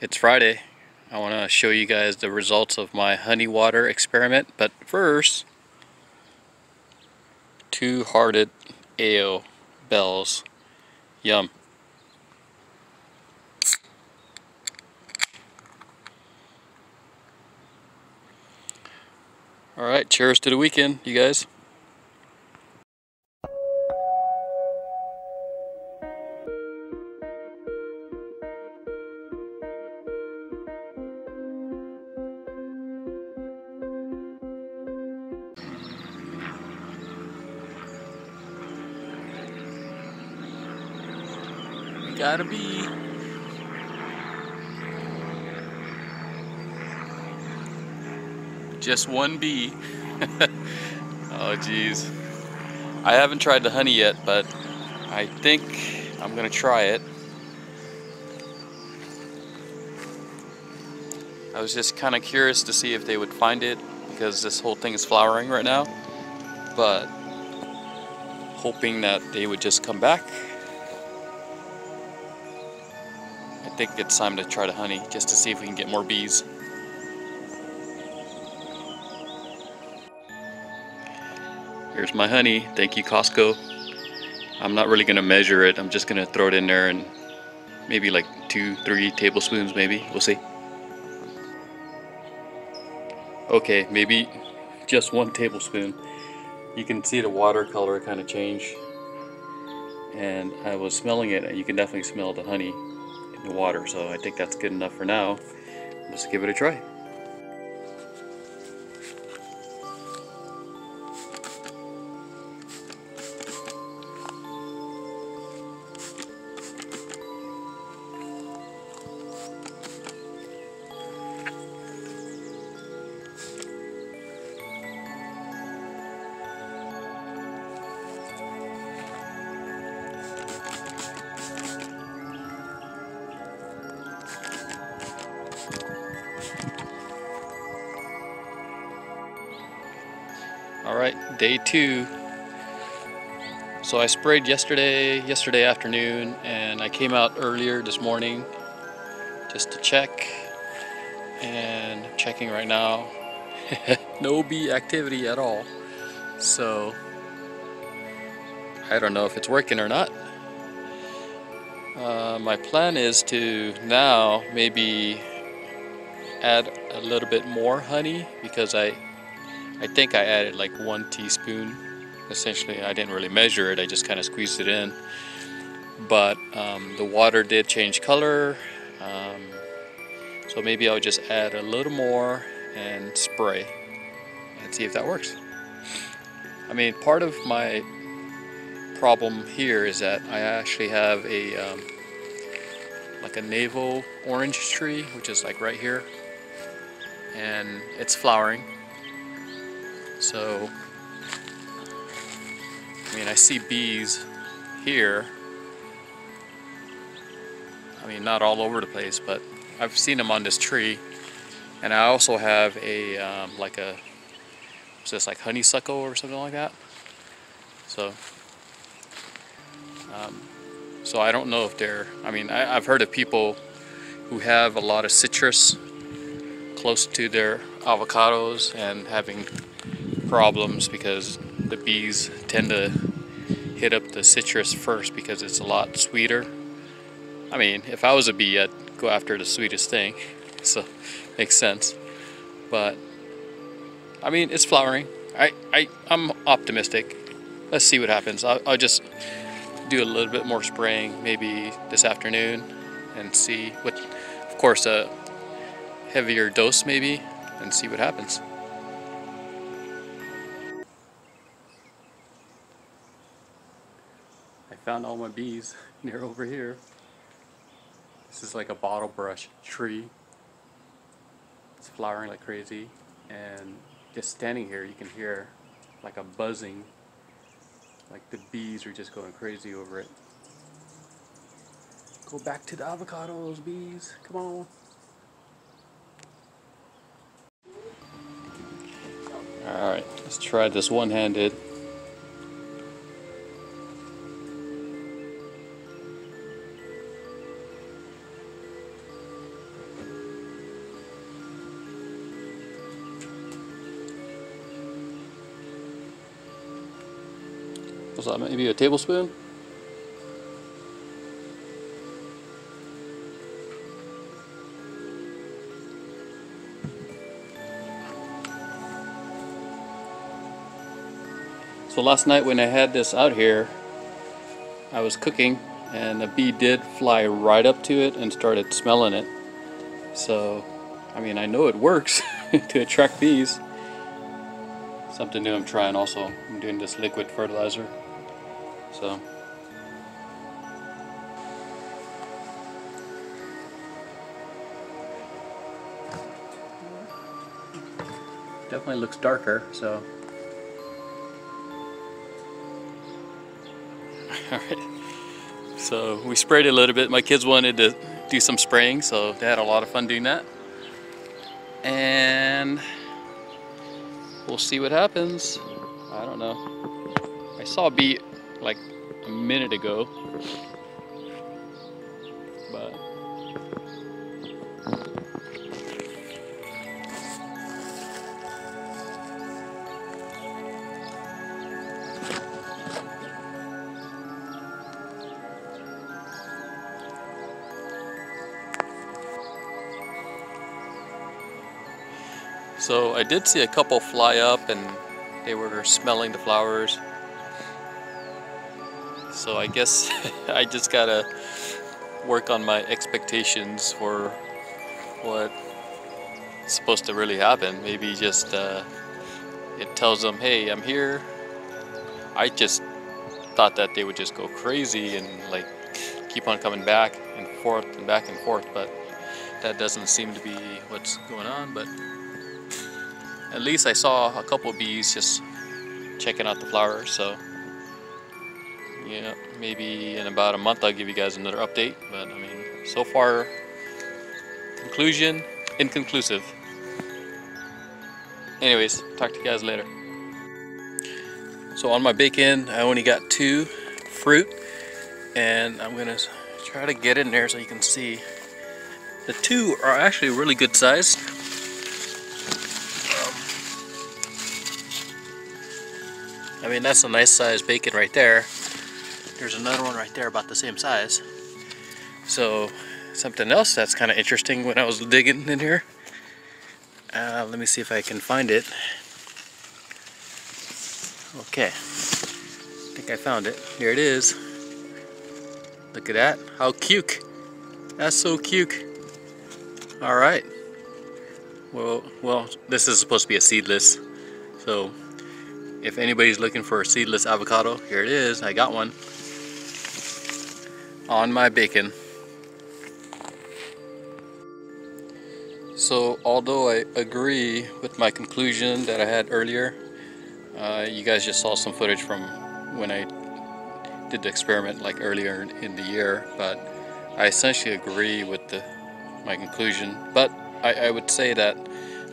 It's Friday. I want to show you guys the results of my honey water experiment, but first, two hearted ale bells. Yum. Alright, cheers to the weekend, you guys. Gotta be. Just one bee. Oh geez. I haven't tried the honey yet, but I think I'm gonna try it. I was just kind of curious to see if they would find it because this whole thing is flowering right now, but hoping that they would just come back. I think it's time to try the honey just to see if we can get more bees. Here's my honey. Thank you, Costco. I'm not really gonna measure it. I'm just gonna throw it in there and maybe like 2-3 tablespoons maybe. We'll see. Okay, maybe just 1 tablespoon. You can see the watercolor kind of change. And I was smelling it and you can definitely smell the honey. The water, so I think that's good enough for now. Let's give it a try. Alright, day 2. So I sprayed yesterday afternoon, and I came out earlier this morning just to check, and I'm checking right now. No bee activity at all. So I don't know if it's working or not. My plan is to now maybe add a little bit more honey because I think I added like 1 teaspoon. Essentially, I didn't really measure it, I just kind of squeezed it in. But the water did change color, so maybe I'll just add a little more and spray and see if that works. I mean, part of my problem here is that I actually have a like a navel orange tree, which is like right here, and it's flowering. So, I mean, I see bees here. I mean, not all over the place, but I've seen them on this tree. And I also have a, like a, what's this, like honeysuckle or something like that? So, so I don't know if they're, I mean, I've heard of people who have a lot of citrus close to their avocados and having problems because the bees tend to hit up the citrus first because it's a lot sweeter. I mean, if I was a bee, I'd go after the sweetest thing, so makes sense. But I mean, it's flowering. I'm optimistic. Let's see what happens. I'll just do a little bit more spraying maybe this afternoon and see what, of course, a heavier dose maybe, and see what happens. Found all my bees, and they're over here. This is like a bottle brush tree. It's flowering like crazy, and just standing here you can hear like a buzzing, like the bees are just going crazy over it. Go back to the avocados, bees, come on. Alright, let's try this one-handed. was that, maybe a tablespoon? So last night when I had this out here, I was cooking and a bee did fly right up to it and started smelling it. So, I mean, I know it works to attract bees. Something new I'm trying also. I'm doing this liquid fertilizer. So, definitely looks darker, so. Alright, so we sprayed a little bit. My kids wanted to do some spraying, so they had a lot of fun doing that. And we'll see what happens. I don't know. I saw a bee like a minute ago, but so I did see a couple fly up and they were smelling the flowers. So I guess I just gotta work on my expectations for what's supposed to really happen. Maybe just it tells them, hey, I'm here. I just thought that they would just go crazy and like keep on coming back and forth and back and forth, but that doesn't seem to be what's going on. But at least I saw a couple of bees just checking out the flowers, so yeah, maybe in about a month I'll give you guys another update. But I mean, so far, conclusion, inconclusive. Anyways, talk to you guys later. So on my bacon, I only got 2 fruit, and I'm gonna try to get in there so you can see. The 2 are actually really good size. I mean, that's a nice size bacon right there. There's another one right there about the same size. So something else that's kind of interesting when I was digging in here. Let me see if I can find it. Okay, I think I found it. Here it is. Look at that, how cute. That's so cute. All right. Well, this is supposed to be a seedless, so if anybody's looking for a seedless avocado, here it is. I got one on my bacon. So although I agree with my conclusion that I had earlier, you guys just saw some footage from when I did the experiment like earlier in the year, but I essentially agree with my conclusion. But I would say that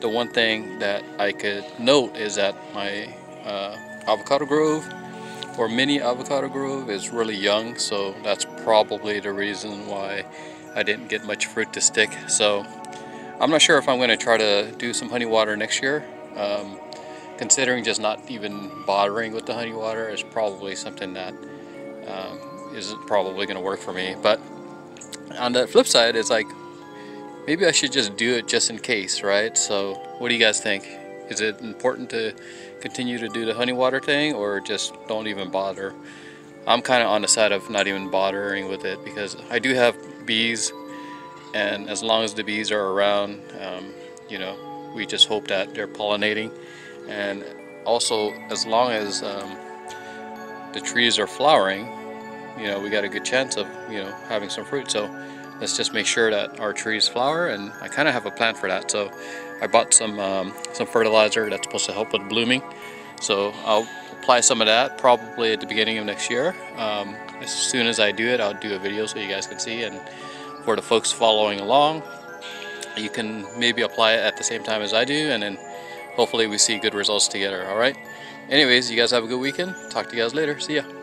the one thing that I could note is that my avocado grove or mini avocado grove is really young, so that's probably the reason why I didn't get much fruit to stick. So I'm not sure if I'm going to try to do some honey water next year. Considering just not even bothering with the honey water is probably something that isn't probably going to work for me. But on the flip side, it's like maybe I should just do it just in case, right? So what do you guys think? Is it important to continue to do the honey water thing, or just don't even bother? I'm kind of on the side of not even bothering with it, because I do have bees, and as long as the bees are around, you know, we just hope that they're pollinating. And also, as long as the trees are flowering, you know, we got a good chance of, you know, having some fruit. So let's just make sure that our trees flower, and I kind of have a plan for that. So I bought some fertilizer that's supposed to help with blooming. So I'll apply some of that probably at the beginning of next year. As soon as I do it, I'll do a video so you guys can see. And for the folks following along, you can maybe apply it at the same time as I do, and then hopefully we see good results together. All right. Anyways, you guys have a good weekend. Talk to you guys later. See ya.